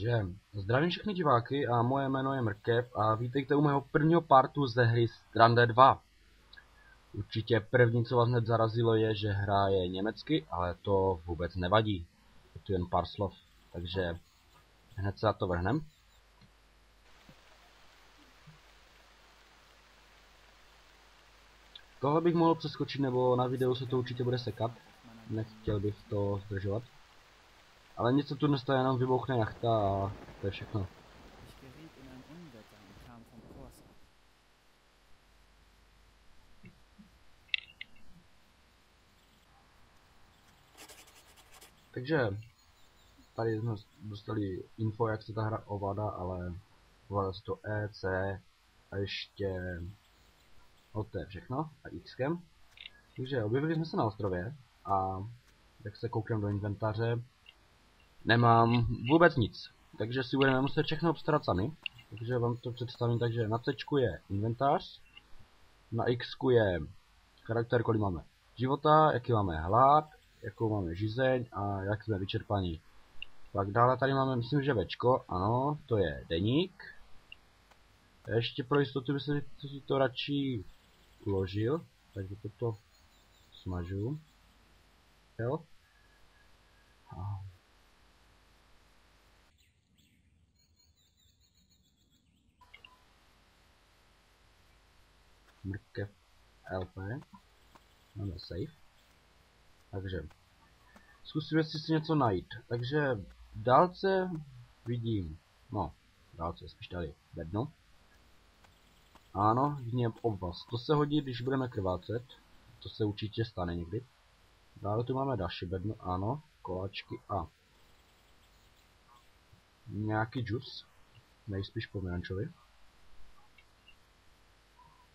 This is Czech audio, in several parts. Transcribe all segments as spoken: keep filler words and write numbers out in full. Takže zdravím všechny diváky a moje jméno je Mrkev a vítejte u mého prvního partu ze hry Stranded dva. Určitě první, co vás hned zarazilo, je, že hra je německy, ale to vůbec nevadí. Je tu jen pár slov, takže hned se na to vrhnem. Tohle bych mohl přeskočit, nebo na videu se to určitě bude sekat. Nechtěl bych to zdržovat. Ale něco tu nestane, jenom vybouchne jachta a to je všechno. Takže tady jsme dostali info, jak se ta hra ovládá, ale ovládá se to E, C a ještě O, to je všechno a Xkem. Takže objevili jsme se na ostrově a jak se koukám do inventáře, nemám vůbec nic, takže si budeme muset všechno obstarat sami. Takže vám to představím, takže na C je inventář, na X je charakter, kolik máme života, jaký máme hlad, jakou máme žízeň a jak jsme vyčerpaní. Tak dále tady máme, myslím, že Včko, ano, to je deník. Ještě pro jistotu bych si to radši uložil, takže toto smažu. Jo. A Mrkev L P. Máme save. Takže zkusíme si si něco najít. Takže v dálce vidím, no, v dálce spíš tady bedno. Ano, v něm obvaz. To se hodí, když budeme krvácet. To se určitě stane někdy. Dále tu máme další bedno, ano, koláčky a nějaký džus, nejspíš pomerančový.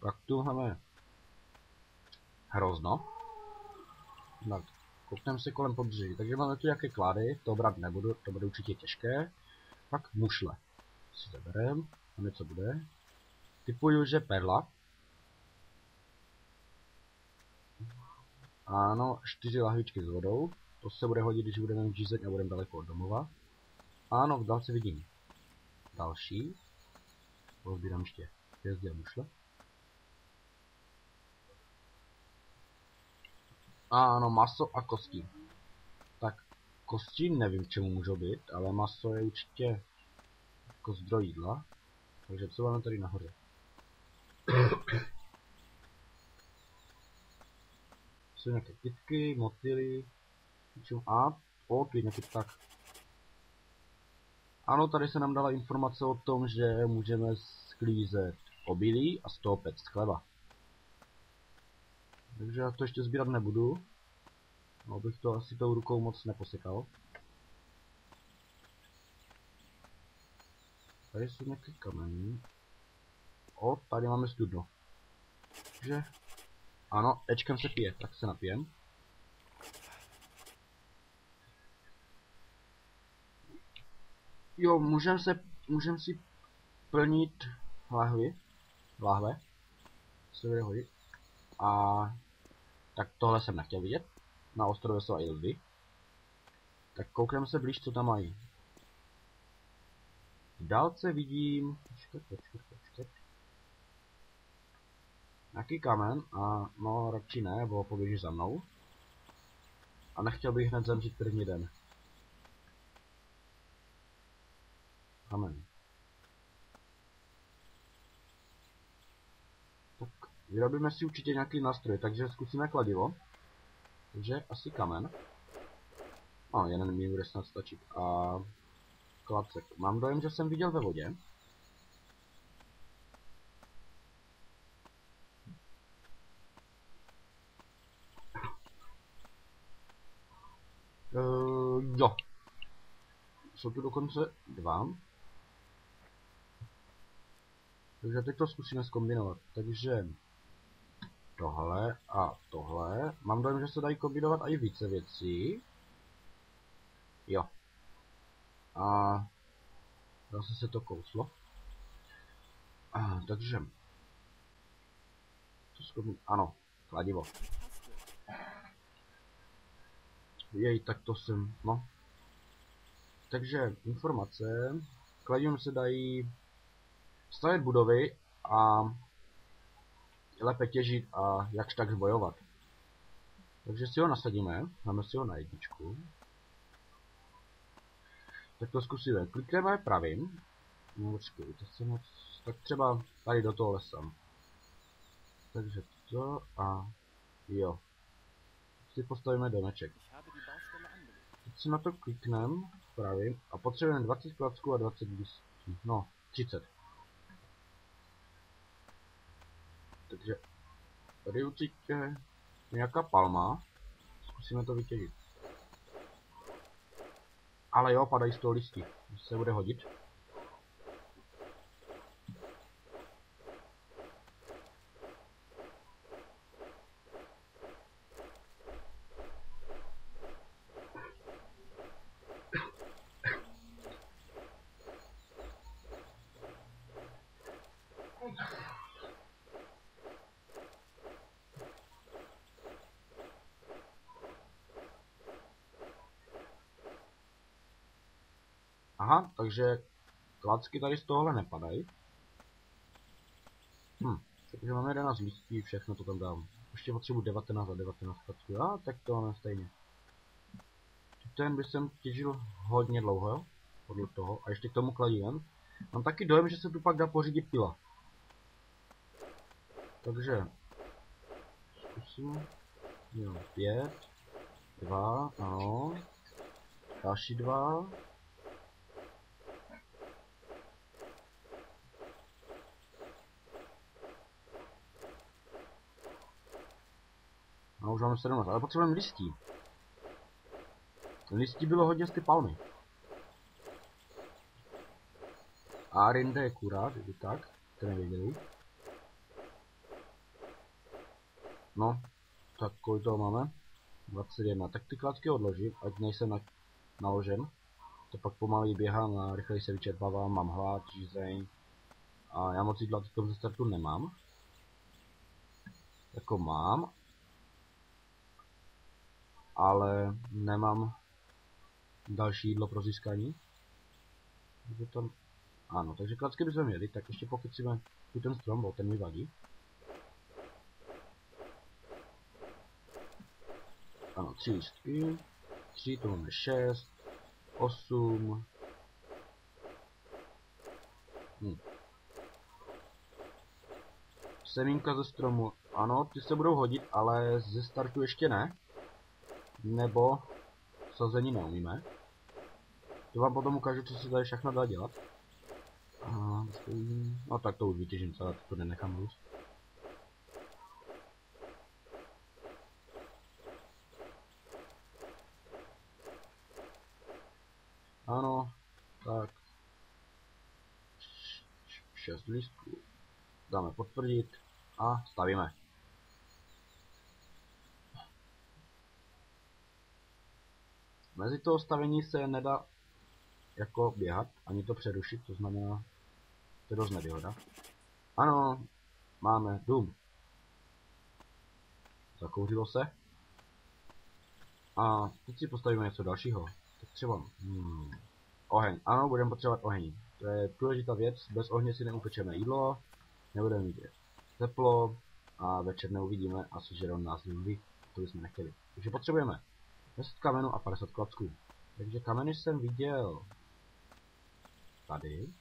Tak tu máme hrozno. Tak, koukneme se kolem pobřeží. Takže máme tu nějaké klady, to brát nebudu, to bude určitě těžké. Pak mušle si zabereme, tam něco bude. Typuju, že perla. Ano, čtyři lahvičky s vodou. To se bude hodit, když budeme mít žízeň a budeme daleko od domova. Ano, v dálce vidím další. Pozbírám ještě hvězdy a mušle. Ano, maso a kosti. Tak kosti nevím, čemu můžou být, ale maso je určitě jako zdroj jídla. Takže co máme tady nahoře? Jsou nějaké kytky, motýly, a o, tu nějaký pták. Ano, tady se nám dala informace o tom, že můžeme sklízet obilí a z toho péct chleba. Takže já to ještě sbírat nebudu. No, bych to asi tou rukou moc neposekal. Tady jsou nějaké kameny. O, tady máme studno. Takže, ano, Ečkem se pije, tak se napijem. Jo, můžem se, můžem si plnit láhvy. Láhve. Se bude hodit. A tak tohle jsem nechtěl vidět. Na ostrově jsou i lvy. Tak koukneme se blíž, co tam mají. V dálce vidím počkej, počkej, počkej. Nějaký kamen a no radši ne, bo poběží za mnou. A nechtěl bych hned zemřít první den. Kamen. Tak vyrobíme si určitě nějaký nástroj, takže zkusíme kladivo. Takže asi kamen. No, jeden mi bude snad stačit. A klacek. Mám dojem, že jsem viděl ve vodě. Ehm, jo. Jsou tu dokonce dva. Takže teď to zkusíme zkombinovat. Takže tohle a tohle. Mám dojem, že se dají kombinovat i více věcí. Jo. A zase se to kouslo. A, takže to zkoumím. Ano, kladivo. Jej, tak to jsem, no. takže informace. Kladivům se dají stavět budovy a lépe těžit a jakž tak bojovat. Takže si ho nasadíme, máme si ho na jedničku. Tak to zkusíme. Klikneme pravým. No, to se moc... Tak třeba tady do toho lesa. Takže to a jo. Si postavíme domeček. Teď si na to klikneme pravým a potřebujeme dvacet klacků a dvacet listí. No, třicet. Takže tady určitě nějaká palma. Zkusíme to vytěžit. Ale jo, padají z toho listí. Už se bude hodit. Aha, takže klacky tady z tohohle nepadají. Hm, takže máme jedenáct listí, všechno to tam dám. Ještě potřebuji devatenáct a devatenáct klacků. A tak to máme stejně. Ten by jsem těžil hodně dlouho, jo? Podle toho. A ještě k tomu kladím. Mám taky dojem, že se tu pak dá pořídit pila. Takže... Zkusím... Jo, pět... Dva, ano... Další dva... No, už máme sedmnáct, ale potřebujeme listí. Listí bylo hodně z ty palmy. A rinde je kurá, kdyby tak, to nevěděli. No, tak kolik toho máme? dvacet jedna, tak ty klacky odložím, ať nejsem na, naložen. To pak pomalý běhám a rychleji se vyčerpávám, mám hlad, žízeň. A já moc jídla v tom ze startu nemám. Jako mám. Ale nemám další jídlo pro získání. Takže tam... Ano, takže klacky bychom měli, tak ještě pokycíme tu ten strom, bo ten mi vadí. Ano, tři lístky, tři, to máme šest, osm. Hm. Semínka ze stromu, ano, ty se budou hodit, ale ze startu ještě ne. Nebo sazení neumíme. To vám potom ukážu, co se tady všechno dá dělat. A, no tak to už vytěžím, ale to nenechám růst. Ano, tak. šest lístků. Dáme potvrdit a stavíme. Mezi toho stavení se nedá jako běhat, ani to přerušit, to znamená, to je dost nevýhoda. Ano, máme dům. Zakouřilo se. A teď si postavíme něco dalšího. Tak třeba hmm, oheň. Ano, budeme potřebovat oheň. To je důležitá věc, bez ohně si neupečeme jídlo, nebudeme mít teplo a večer neuvidíme a sežerou nás lidi, to bychom nechtěli. Takže potřebujeme deset kamenů a padesát klacků. Takže kameny jsem viděl tady.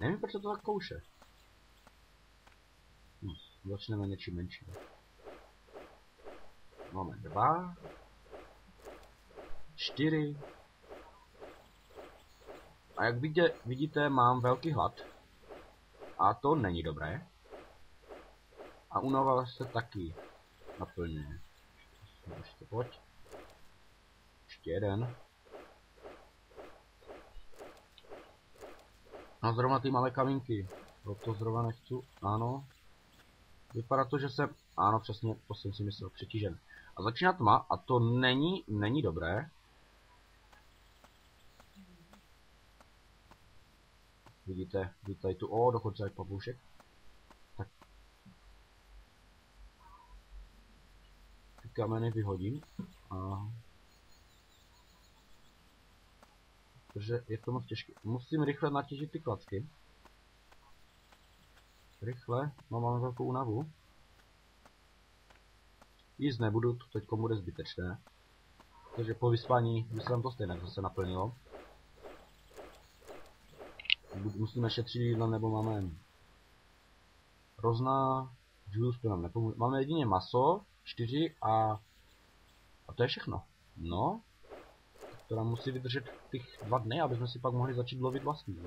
Nevím, proč to tak kouše. Hm, začneme něčím menším. Máme dva, čtyři. A jak vidě, vidíte, mám velký hlad. A to není dobré. A únava se taky naplňuje. Ještě pojď. Ještě jeden. No zrovna ty malé kamínky. Proto zrovna nechci. Ano. Vypadá to, že jsem... Ano, přesně, to jsem si myslel, přetížen. A začíná tma a to není, není dobré. Vidíte, vidíte tu, o, dokonce jak papoušek. Tak. kameny vyhodím. A... protože je to moc těžké. Musím rychle natěžit ty klacky. Rychle, no, mám velkou únavu. Jíst nebudu, to teď bude zbytečné. Takže po vyspání by se nám to stejně zase naplnilo. Musíme šetřit jídlo, nebo máme hrozná, juice to nám nepomůže. Máme jedině maso, čtyři a... a to je všechno. No, to nám musí vydržet těch dva dny, aby jsme si pak mohli začít lovit vlastní.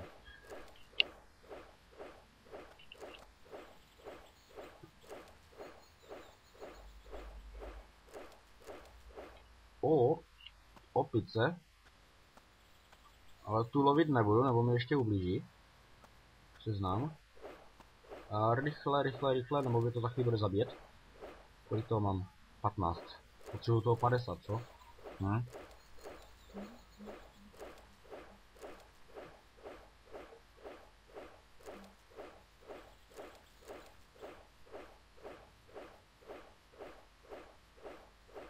O, opice. Ale tu lovit nebudu, nebo mi ještě ublíží. Přiznám. A rychle, rychle, rychle, nebo by to za chvíli bude zabít. Kolik toho mám? patnáct. Potřebuji toho padesát, co? Ne?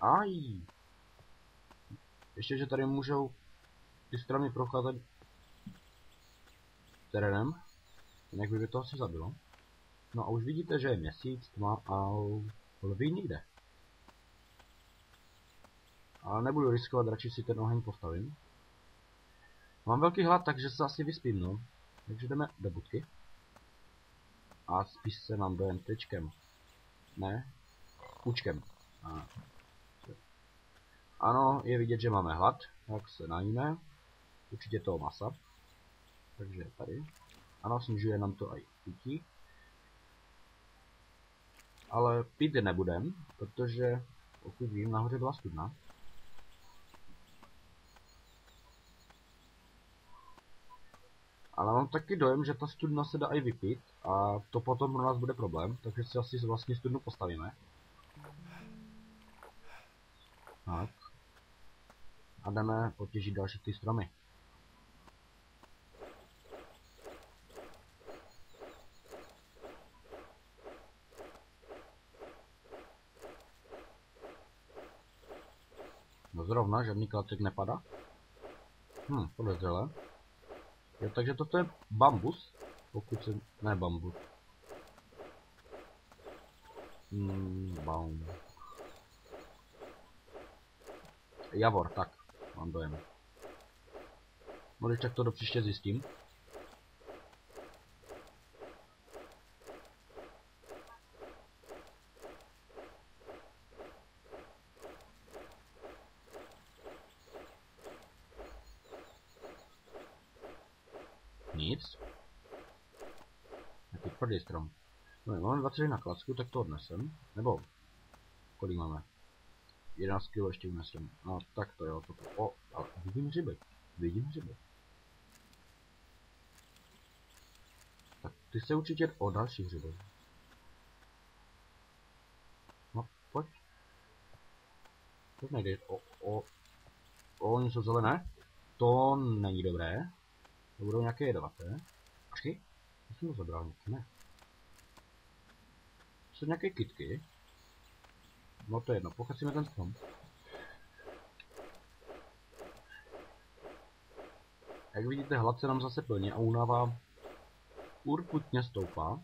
Aj! Ještě, že tady můžou ty strany procházet terénem. Jinak by to asi zabilo. No a už vidíte, že je měsíc, tma a lví nikde. Ale nebudu riskovat, radši si ten oheň postavím. Mám velký hlad, takže se asi vyspím, no. Takže jdeme do budky. A spíš se nám dojem tričkem. Ne, kůčkem. A. Ano, je vidět, že máme hlad, tak se najíme. Určitě toho masa. Takže tady. Ano, snižuje nám to i pití. Ale pít nebudem, protože pokud vím, nahoře byla studna. Ale mám taky dojem, že ta studna se dá i vypít a to potom pro nás bude problém, takže si asi vlastně studnu postavíme. Tak. A jdeme potěžit další ty stromy. No zrovna, žádný klacek nepadá. Hm, podezřelé. Jo, takže toto je bambus, pokud se... ne bambus. Hmm, bam. Javor, tak. Mám dojem. No, když tak to do příště zjistím. Nic. Jaký tvrdý strom. No, máme dvacet na klacku, tak to odnesem. Nebo... kolik máme? jedenáct kilo ještě unesem. No, tak to jo, toto. O, ale vidím hřiby. Vidím hřiby. Tak ty se určitě o další hřiby. No, pojď. To nejde. O, o, o, oni jsou zelené. To není dobré. To budou nějaké jedovaté. Počkej. Já jsem to zabral něco, ne. Jsou nějaké kytky. No to je jedno, pochacíme ten strom. Jak vidíte, hlad se nám zase plní a únava urputně stoupá.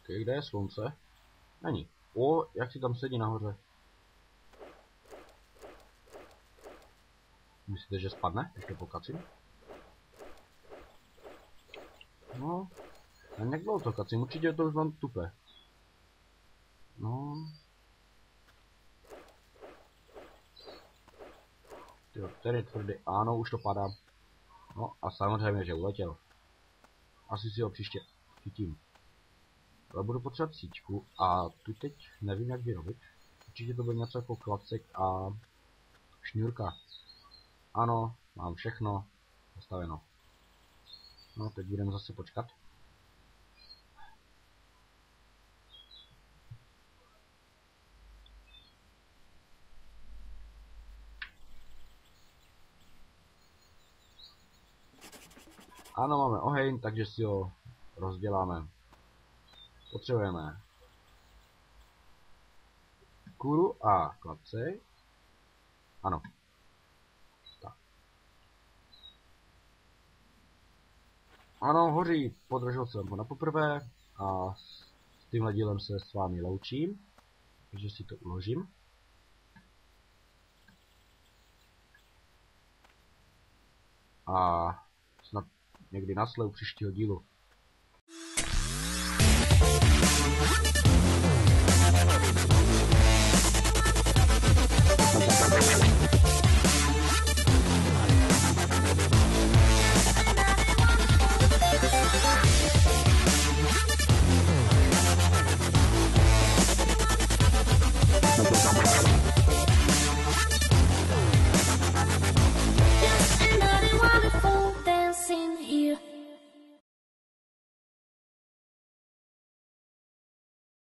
Okay, kde je slunce? Není. O, jak si tam sedí nahoře. Myslíte, že spadne, když to pokacím? No, a jak dlouho to kacím, určitě to už mám tupe. No. Tyjo, ten je tvrdý, ano, už to padá. No a samozřejmě, že uletěl. Asi si ho příště chytím. Ale budu potřebovat síťku a tu teď nevím, jak vyrobit. Určitě to bude něco jako klacek a šňůrka. Ano, mám všechno postaveno. No, teď budeme zase počkat. Ano, máme oheň, takže si ho rozděláme. Potřebujeme kůru a klapsy. Ano. Tak. Ano, hoří, podržel jsem ho na poprvé a s tímhle dílem se s vámi loučím, takže si to uložím. A snad někdy na slev příštího dílu.